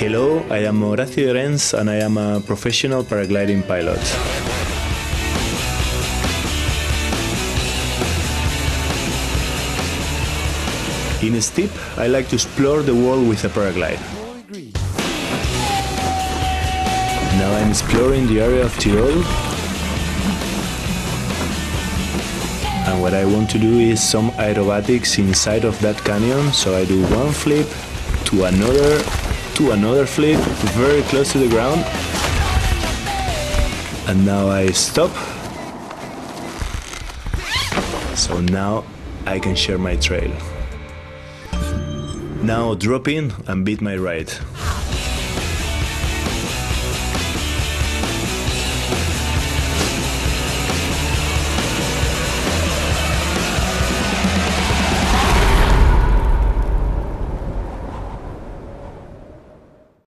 Hello, I am Horacio Llorens and I am a professional paragliding pilot. In a steep, I like to explore the world with a paraglide. Now I'm exploring the area of Tirol. And what I want to do is some aerobatics inside of that canyon, so I do one flip to another flip, very close to the ground. And now I stop. So now I can share my trail. Now drop in and beat my ride.